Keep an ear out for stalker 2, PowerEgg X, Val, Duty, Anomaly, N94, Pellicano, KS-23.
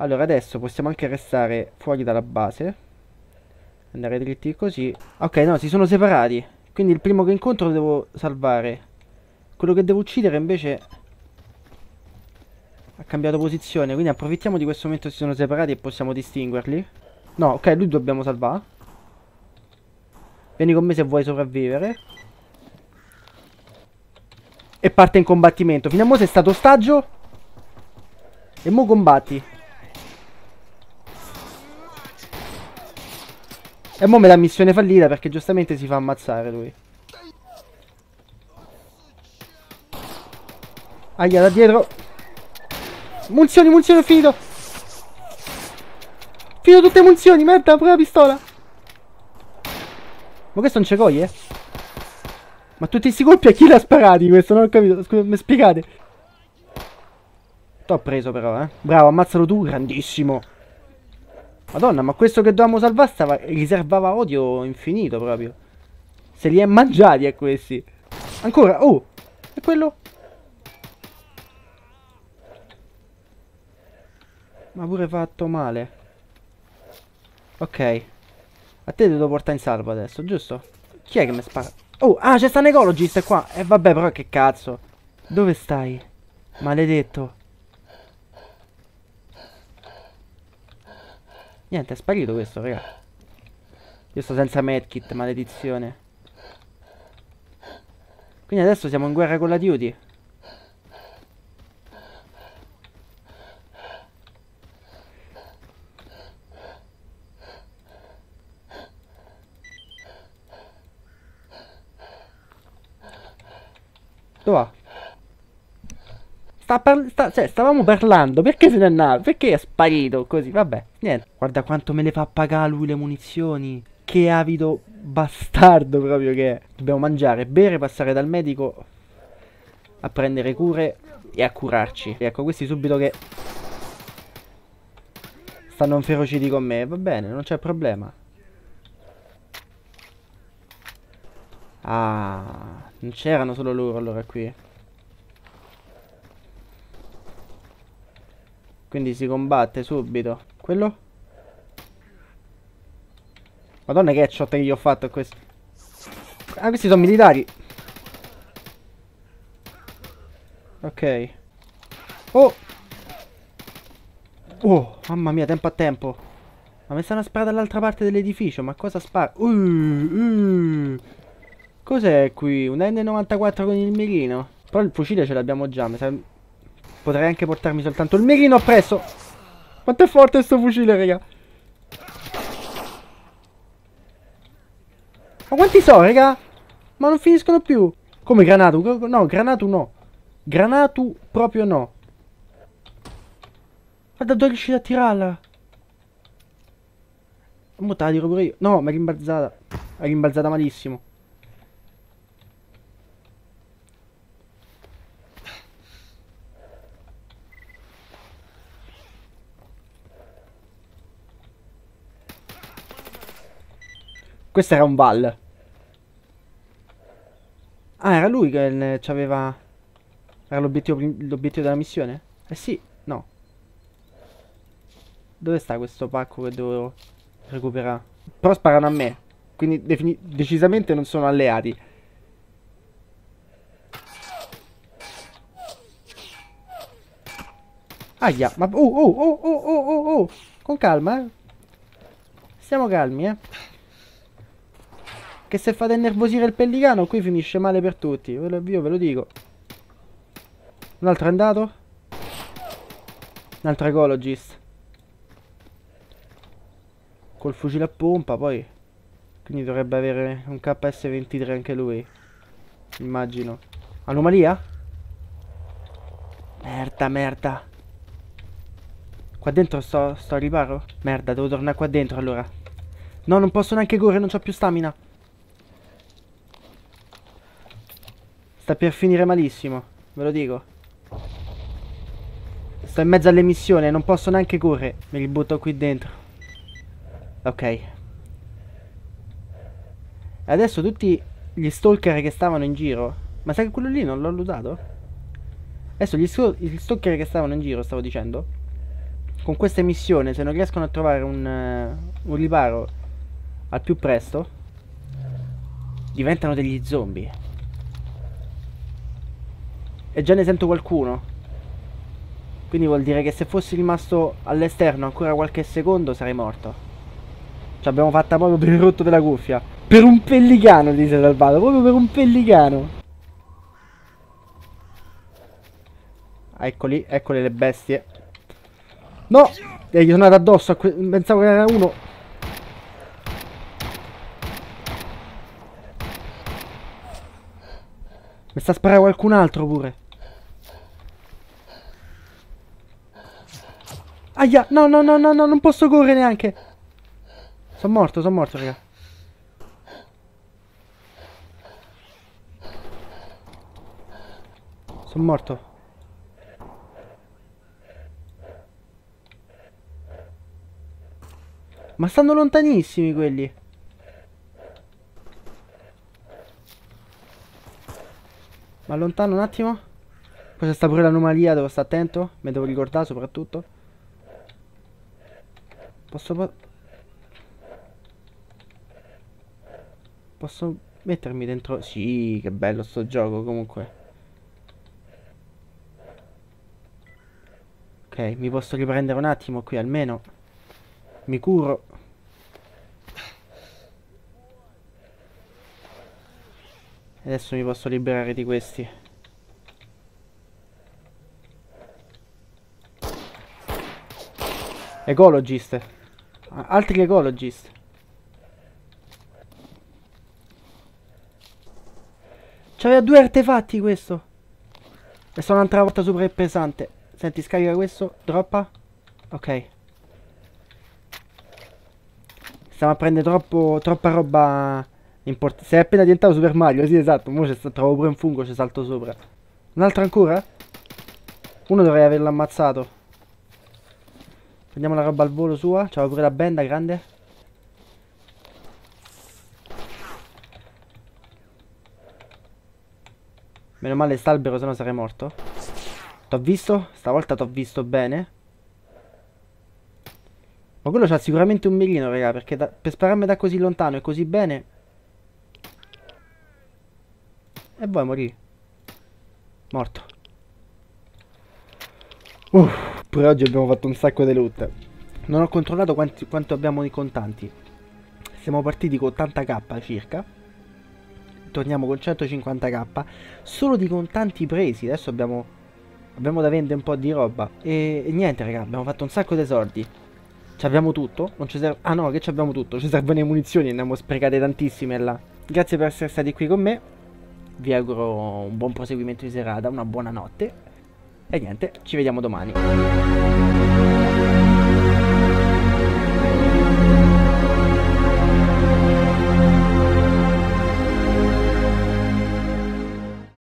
Allora adesso possiamo anche restare fuori dalla base, andare dritti così. Ok, no, si sono separati, quindi il primo che incontro lo devo salvare. Quello che devo uccidere invece ha cambiato posizione, quindi approfittiamo di questo momento. Si sono separati e possiamo distinguerli. No, ok, lui dobbiamo salvare. Vieni con me se vuoi sopravvivere. E parte in combattimento. Fino a mo' sei stato ostaggio e mo' combatti. E mo' me la missione fallita perché giustamente si fa ammazzare lui. Aia, da dietro. Munizioni, munizioni, ho finito. Finito tutte le munizioni, merda, pure la pistola. Ma questo non ci coglie? Ma tutti questi colpi a chi l'ha sparati questo? Non ho capito, scusa, mi spiegate. T'ho preso però, eh. Bravo, ammazzalo tu, grandissimo. Madonna, ma questo che dovevamo salvare stava... riservava odio infinito proprio. Se li è mangiati a questi. Ancora, oh! E quello? Ma pure fatto male. Ok. A te ti devo portare in salvo adesso, giusto? Chi è che mi spara? Oh, ah, c'è sta un ecologista qua. E vabbè, però che cazzo. Dove stai? Maledetto. Niente, è sparito questo, raga. Io sto senza medkit, maledizione. Quindi adesso siamo in guerra con la Duty. Dov'è? Stavamo parlando. Perché se ne è andato? Perché è sparito così? Vabbè, niente. Guarda quanto me le fa pagare lui le munizioni. Che avido bastardo proprio che è. Dobbiamo mangiare, bere, passare dal medico a prendere cure e a curarci. E ecco questi subito che stanno inferociti con me. Va bene, non c'è problema. Ah, non c'erano solo loro allora qui. Quindi si combatte subito. Quello? Madonna che headshot che gli ho fatto a questo. Ah, questi sono militari. Ok. Oh! Oh, mamma mia, tempo a tempo. Ma mi stanno sparando dall'altra parte dell'edificio. Ma cosa spara? Cos'è qui? Un N94 con il mirino? Però il fucile ce l'abbiamo già, mi sa... Potrei anche portarmi soltanto il mirino appresso. Quanto è forte sto fucile, raga. Ma quanti so, raga? Ma non finiscono più. Come granatu? No, granatu no. Granatu proprio no. Guarda dove riuscite a tirarla. Mo te la tiro pure io. No, mi è rimbalzata. È rimbalzata malissimo. Questo era un Val. Ah, era lui che c'aveva... Era l'obiettivo della missione? Eh sì, no. Dove sta questo pacco che devo recuperare? Però sparano a me. Quindi decisamente non sono alleati. Aia, ma... Oh. Con calma, eh. Stiamo calmi, eh. Che se fate innervosire il pellicano qui finisce male per tutti. Io ve lo dico. Un altro è andato. Un altro ecologist. Col fucile a pompa poi. Quindi dovrebbe avere un KS-23 anche lui. Immagino. Anomalia? Merda. Qua dentro sto a riparo? Merda, devo tornare qua dentro allora. No, non posso neanche correre, non c'ho più stamina. Sta per finire malissimo, ve lo dico. Sto in mezzo all'emissione, non posso neanche correre. Me li butto qui dentro. Ok. Adesso tutti gli stalker che stavano in giro... Ma sai che quello lì non l'ho lootato? Adesso gli stalker che stavano in giro, stavo dicendo... con questa missione, se non riescono a trovare un riparo al più presto, diventano degli zombie. E già ne sento qualcuno. Quindi vuol dire che se fossi rimasto all'esterno ancora qualche secondo sarei morto. Ci abbiamo fatta proprio per il rotto della cuffia. Per un pellicano, dice Salvato. Proprio per un pellicano. Eccoli, eccole le bestie. No! E gli sono andato addosso. Pensavo che era uno. Mi sta sparando qualcun altro pure. Aia! No, no, no, no, no, non posso correre neanche. Sono morto, raga. Sono morto. Ma stanno lontanissimi quelli. Ma allontano un attimo. Questa sta pure l'anomalia, devo stare attento. Me devo ricordare soprattutto. Posso mettermi dentro? Sì, che bello sto gioco comunque. Ok, mi posso riprendere un attimo qui almeno. Mi curo. Adesso mi posso liberare di questi. Ecologist. Altri ecologist. C'aveva due artefatti questo. E sono un'altra volta super pesante. Senti, scarica questo. Droppa. Ok. Stiamo a prendere troppa roba importante. Sei appena diventato Super Mario. Sì, esatto. Mo' trovo pure un fungo, ci salto sopra. Un'altra ancora? Uno dovrei averlo ammazzato. Prendiamo la roba al volo sua. C'aveva pure la benda grande. Meno male st'albero, se no sarei morto. T'ho visto? Stavolta t'ho visto bene. Ma quello c'ha sicuramente un mirino, raga. Perché per spararmi da così lontano e così bene. E poi morì. Morto. Pure oggi abbiamo fatto un sacco di loot. Non ho controllato quanto abbiamo di contanti. Siamo partiti con 80k circa. Torniamo con 150k. Solo di contanti presi. Adesso abbiamo da vendere un po' di roba. E niente raga, abbiamo fatto un sacco di soldi. C'abbiamo tutto? Non ci serve... Ah no, che c'abbiamo tutto? Ci servono le munizioni e ne abbiamo sprecate tantissime là. Grazie per essere stati qui con me. Vi auguro un buon proseguimento di serata. Una buona notte. E niente, ci vediamo domani.